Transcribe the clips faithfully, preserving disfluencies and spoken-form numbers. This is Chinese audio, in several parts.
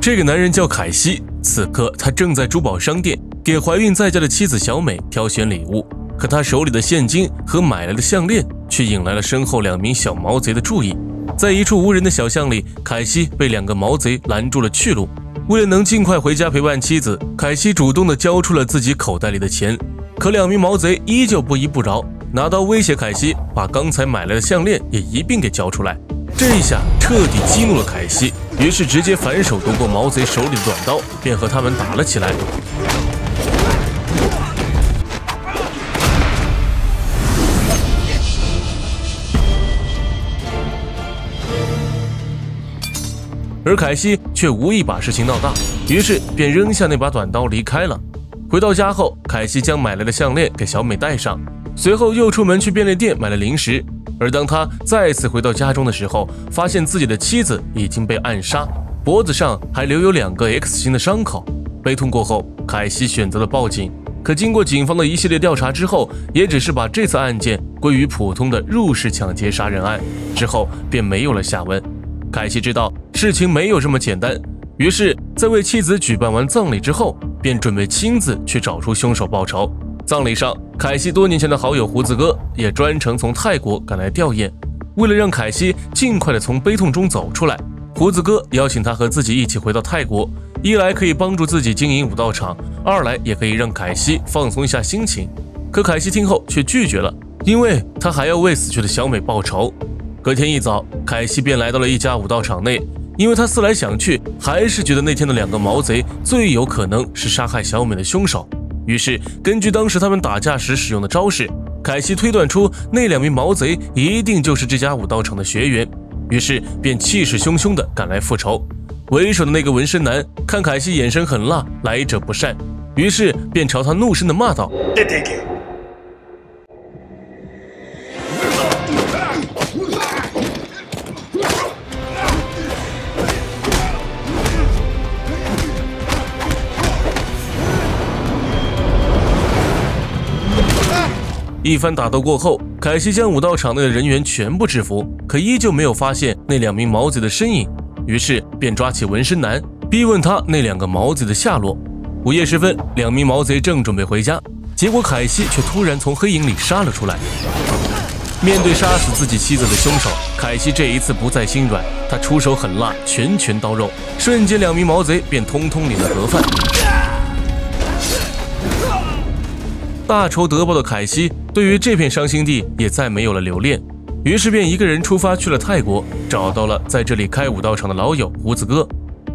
这个男人叫凯西，此刻他正在珠宝商店给怀孕在家的妻子小美挑选礼物，可他手里的现金和买来的项链却引来了身后两名小毛贼的注意。在一处无人的小巷里，凯西被两个毛贼拦住了去路。为了能尽快回家陪伴妻子，凯西主动地交出了自己口袋里的钱，可两名毛贼依旧不依不饶，拿刀威胁凯西把刚才买来的项链也一并给交出来。这一下彻底激怒了凯西，于是直接反手夺过毛贼手里的短刀，便和他们打了起来。而凯西却无意把事情闹大，于是便扔下那把短刀离开了。回到家后，凯西将买来的项链给小美戴上，随后又出门去便利店买了零食。而当他再次回到家中的时候，发现自己的妻子已经被暗杀，脖子上还留有两个 X 型的伤口。悲痛过后，凯西选择了报警，可经过警方的一系列调查之后，也只是把这次案件归于普通的入室抢劫杀人案，之后便没有了下文。凯西知道事情没有这么简单，于是在为妻子举办完葬礼之后，便准备亲自去找出凶手报仇。葬礼上，凯西多年前的好友胡子哥也专程从泰国赶来吊唁。为了让凯西尽快的从悲痛中走出来，胡子哥邀请他和自己一起回到泰国，一来可以帮助自己经营武道场，二来也可以让凯西放松一下心情。可凯西听后却拒绝了，因为他还要为死去的小美报仇。隔天一早，凯西便来到了一家武道场内，因为他思来想去，还是觉得那天的两个毛贼最有可能是杀害小美的凶手。于是，根据当时他们打架时使用的招式，凯西推断出那两名毛贼一定就是这家武道场的学员，于是便气势汹汹地赶来复仇。为首的那个纹身男看凯西眼神狠辣，来者不善，于是便朝他怒声地骂道：“对对对。” 一番打斗过后，凯西将武道场内的人员全部制服，可依旧没有发现那两名毛贼的身影，于是便抓起纹身男，逼问他那两个毛贼的下落。午夜时分，两名毛贼正准备回家，结果凯西却突然从黑影里杀了出来。面对杀死自己妻子的凶手，凯西这一次不再心软，他出手狠辣，拳拳到肉，瞬间两名毛贼便通通领了盒饭。大仇得报的凯西对于这片伤心地也再没有了留恋，于是便一个人出发去了泰国，找到了在这里开武道场的老友胡子哥。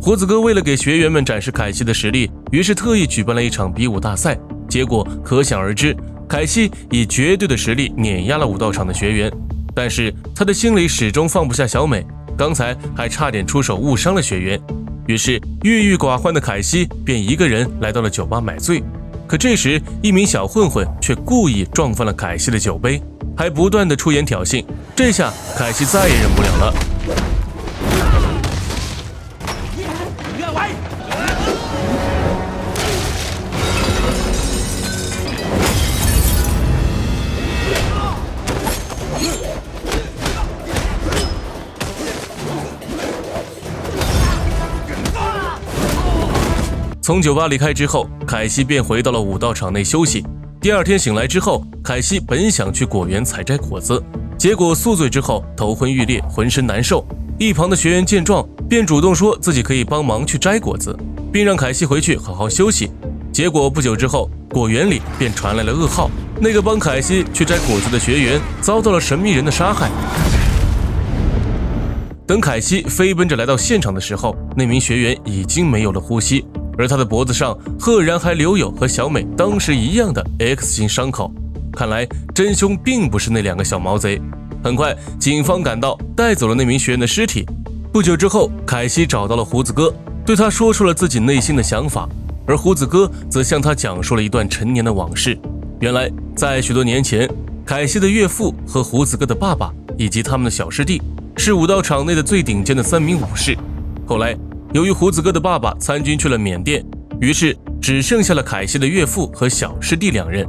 胡子哥为了给学员们展示凯西的实力，于是特意举办了一场比武大赛，结果可想而知，凯西以绝对的实力碾压了武道场的学员。但是他的心里始终放不下小美，刚才还差点出手误伤了学员，于是郁郁寡欢的凯西便一个人来到了酒吧买醉。可这时，一名小混混却故意撞翻了凯西的酒杯，还不断的出言挑衅。这下凯西再也忍不了了。从酒吧离开之后，凯西便回到了武道场内休息。第二天醒来之后，凯西本想去果园采摘果子，结果宿醉之后头昏欲裂，浑身难受。一旁的学员见状，便主动说自己可以帮忙去摘果子，并让凯西回去好好休息。结果不久之后，果园里便传来了噩耗，那个帮凯西去摘果子的学员遭到了神秘人的杀害。等凯西飞奔着来到现场的时候，那名学员已经没有了呼吸。而他的脖子上赫然还留有和小美当时一样的 X 型伤口，看来真凶并不是那两个小毛贼。很快，警方赶到，带走了那名学员的尸体。不久之后，凯西找到了胡子哥，对他说出了自己内心的想法，而胡子哥则向他讲述了一段陈年的往事。原来，在许多年前，凯西的岳父和胡子哥的爸爸以及他们的小师弟是武道场内的最顶尖的三名武士。后来， 由于胡子哥的爸爸参军去了缅甸，于是只剩下了凯西的岳父和小师弟两人。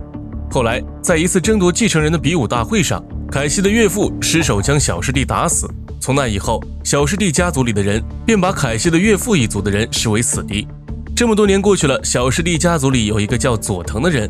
后来，在一次争夺继承人的比武大会上，凯西的岳父失手将小师弟打死，从那以后，小师弟家族里的人便把凯西的岳父一族的人视为死敌。这么多年过去了，小师弟家族里有一个叫佐藤的人，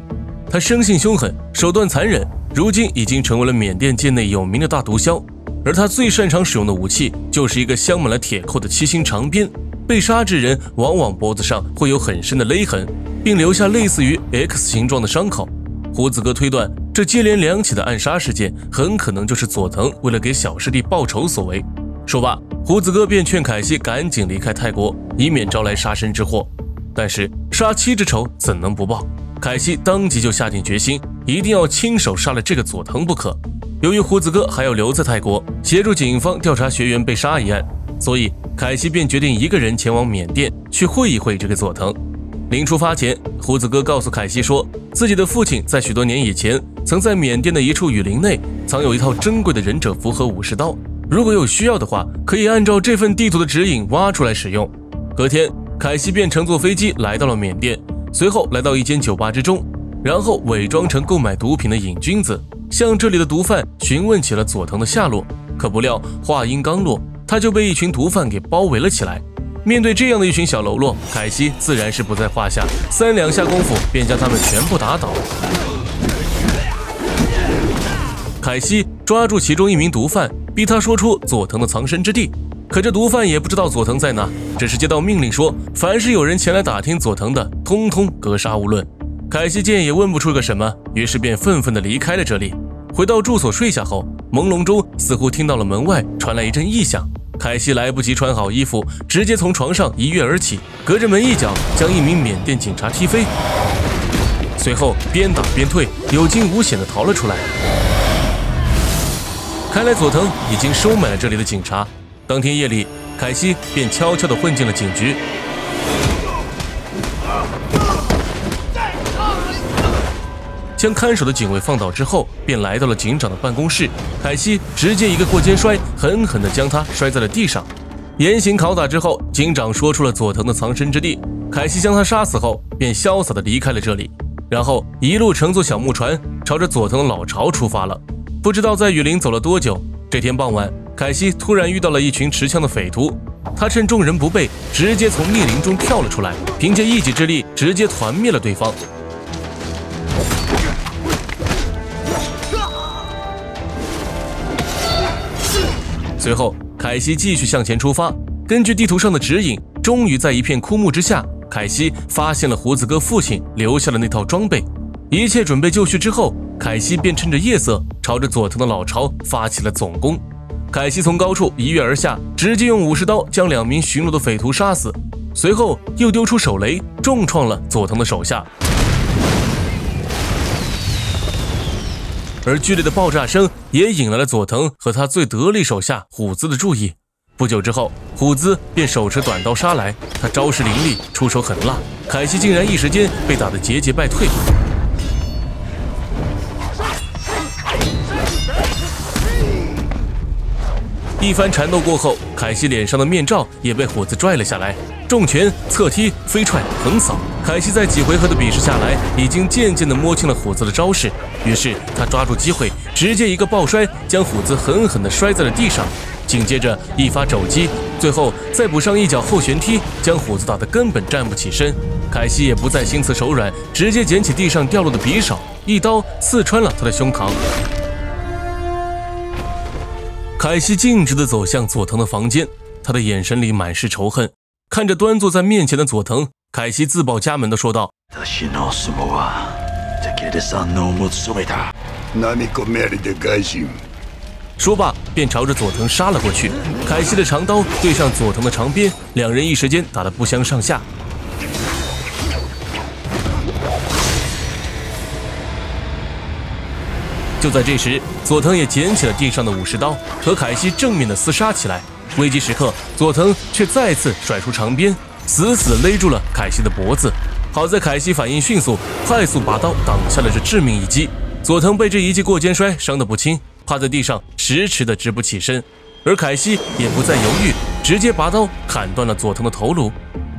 他生性凶狠，手段残忍，如今已经成为了缅甸界内有名的大毒枭。而他最擅长使用的武器就是一个镶满了铁扣的七星长鞭，被杀之人往往脖子上会有很深的勒痕，并留下类似于 X 形状的伤口。胡子哥推断，这接连两起的暗杀事件很可能就是佐藤为了给小师弟报仇所为。说罢，胡子哥便劝凯西赶紧离开泰国，以免招来杀身之祸。但是杀妻之仇怎能不报？凯西当即就下定决心，一定要亲手杀了这个佐藤不可。由于胡子哥还要留在泰国协助警方调查学员被杀一案，所以凯西便决定一个人前往缅甸去会一会这个佐藤。临出发前，胡子哥告诉凯西说，自己的父亲在许多年以前曾在缅甸的一处雨林内藏有一套珍贵的忍者符和武士刀，如果有需要的话，可以按照这份地图的指引挖出来使用。隔天，凯西便乘坐飞机来到了缅甸，随后来到一间酒吧之中，然后伪装成购买毒品的瘾君子，向这里的毒贩询问起了佐藤的下落。可不料话音刚落，他就被一群毒贩给包围了起来。面对这样的一群小喽啰，凯西自然是不在话下，三两下功夫便将他们全部打倒。凯西抓住其中一名毒贩，逼他说出佐藤的藏身之地。可这毒贩也不知道佐藤在哪，只是接到命令说，凡是有人前来打听佐藤的，通通格杀勿论。凯西见也问不出个什么，于是便愤愤地离开了这里。回到住所睡下后，朦胧中似乎听到了门外传来一阵异响。凯西来不及穿好衣服，直接从床上一跃而起，隔着门一脚将一名缅甸警察踢飞，随后边打边退，有惊无险地逃了出来。看来佐藤已经收买了这里的警察。当天夜里，凯西便悄悄地混进了警局。将看守的警卫放倒之后，便来到了警长的办公室。凯西直接一个过肩摔，狠狠地将他摔在了地上。严刑拷打之后，警长说出了佐藤的藏身之地。凯西将他杀死后，便潇洒地离开了这里，然后一路乘坐小木船，朝着佐藤的老巢出发了。不知道在雨林走了多久，这天傍晚，凯西突然遇到了一群持枪的匪徒。他趁众人不备，直接从密林中跳了出来，凭借一己之力直接团灭了对方。随后，凯西继续向前出发。根据地图上的指引，终于在一片枯木之下，凯西发现了胡子哥父亲留下的那套装备。一切准备就绪之后，凯西便趁着夜色朝着佐藤的老巢发起了总攻。凯西从高处一跃而下，直接用武士刀将两名巡逻的匪徒杀死，随后又丢出手雷，重创了佐藤的手下。而剧烈的爆炸声也引来了佐藤和他最得力手下虎兹的注意。不久之后，虎兹便手持短刀杀来，他招式凌厉，出手狠辣，凯西竟然一时间被打得节节败退。一番缠斗过后，凯西脸上的面罩也被虎兹拽了下来，重拳、侧踢、飞踹、横扫，凯西在几回合的比试下来，已经渐渐地摸清了虎子的招式。于是他抓住机会，直接一个抱摔，将虎子狠狠地摔在了地上。紧接着一发肘击，最后再补上一脚后旋踢，将虎子打得根本站不起身。凯西也不再心慈手软，直接捡起地上掉落的匕首，一刀刺穿了他的胸膛。凯西径直地走向佐藤的房间，他的眼神里满是仇恨。看着端坐在面前的佐藤，凯西自报家门地说道：“说罢，便朝着佐藤杀了过去。凯西的长刀对上佐藤的长鞭，两人一时间打得不相上下。就在这时，佐藤也捡起了地上的武士刀，和凯西正面的厮杀起来。”危机时刻，佐藤却再次甩出长鞭，死死勒住了凯西的脖子。好在凯西反应迅速，快速拔刀挡下了这致命一击。佐藤被这一记过肩摔伤得不轻，趴在地上迟迟的直不起身。而凯西也不再犹豫，直接拔刀砍断了佐藤的头颅。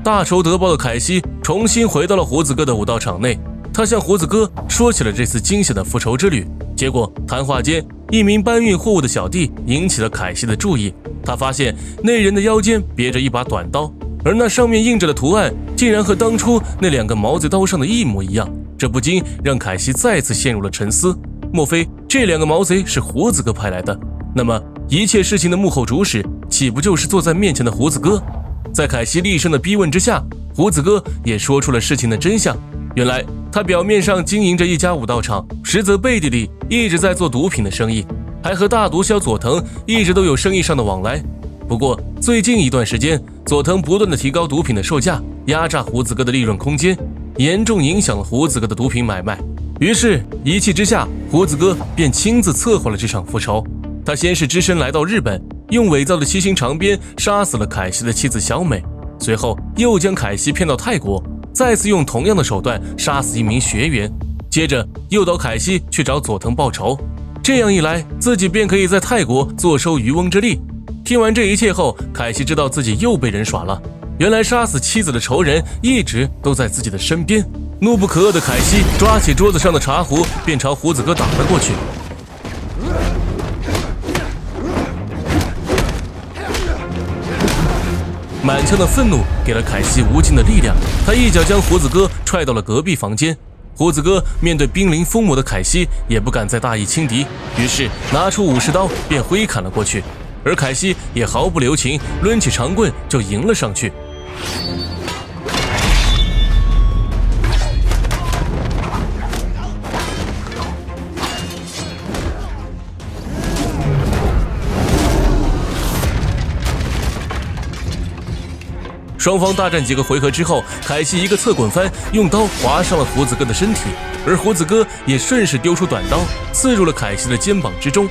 大仇得报的凯西重新回到了胡子哥的武道场内，他向胡子哥说起了这次惊险的复仇之旅。结果谈话间，一名搬运货物的小弟引起了凯西的注意。他发现那人的腰间别着一把短刀，而那上面印着的图案竟然和当初那两个毛子刀上的一模一样，这不禁让凯西再次陷入了沉思。莫非这两个毛贼是胡子哥派来的？那么一切事情的幕后主使岂不就是坐在面前的胡子哥？在凯西厉声的逼问之下，胡子哥也说出了事情的真相。原来他表面上经营着一家武道场，实则背地里一直在做毒品的生意，还和大毒枭佐藤一直都有生意上的往来。不过最近一段时间，佐藤不断的提高毒品的售价，压榨胡子哥的利润空间，严重影响了胡子哥的毒品买卖。于是，一气之下，胡子哥便亲自策划了这场复仇。他先是只身来到日本，用伪造的七星长鞭杀死了凯西的妻子小美，随后又将凯西骗到泰国，再次用同样的手段杀死一名学员，接着诱导凯西去找佐藤报仇。这样一来，自己便可以在泰国坐收渔翁之利。听完这一切后，凯西知道自己又被人耍了，原来杀死妻子的仇人一直都在自己的身边。怒不可遏的凯西抓起桌子上的茶壶，便朝胡子哥打了过去。满腔的愤怒给了凯西无尽的力量，他一脚将胡子哥踹到了隔壁房间。胡子哥面对濒临疯魔的凯西，也不敢再大意轻敌，于是拿出武士刀便挥砍了过去。而凯西也毫不留情，抡起长棍就迎了上去。双方大战几个回合之后，凯西一个侧滚翻，用刀划伤了胡子哥的身体，而胡子哥也顺势丢出短刀，刺入了凯西的肩膀之中。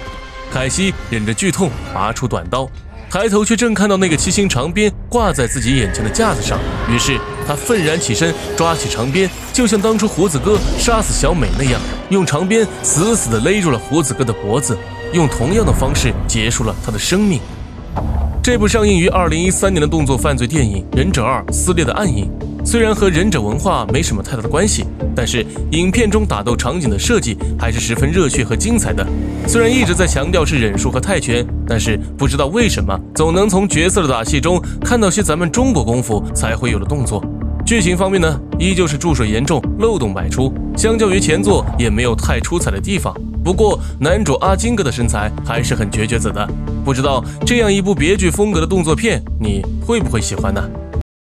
凯西忍着剧痛拔出短刀，抬头却正看到那个七星长鞭挂在自己眼前的架子上，于是他愤然起身，抓起长鞭，就像当初胡子哥杀死小美那样，用长鞭死死地勒住了胡子哥的脖子，用同样的方式结束了他的生命。这部上映于二零一三年的动作犯罪电影《忍者二：撕裂的暗影》，虽然和忍者文化没什么太大的关系，但是影片中打斗场景的设计还是十分热血和精彩的。虽然一直在强调是忍术和泰拳，但是不知道为什么，总能从角色的打戏中看到些咱们中国功夫才会有的动作。剧情方面呢，依旧是注水严重，漏洞百出，相较于前作也没有太出彩的地方。不过男主阿金哥的身材还是很绝绝子的，不知道这样一部别具风格的动作片你会不会喜欢呢？